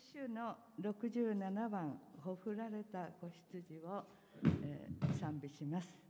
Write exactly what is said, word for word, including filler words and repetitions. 主のろくじゅうななばん「ほふられた子羊」を、えー、賛美します。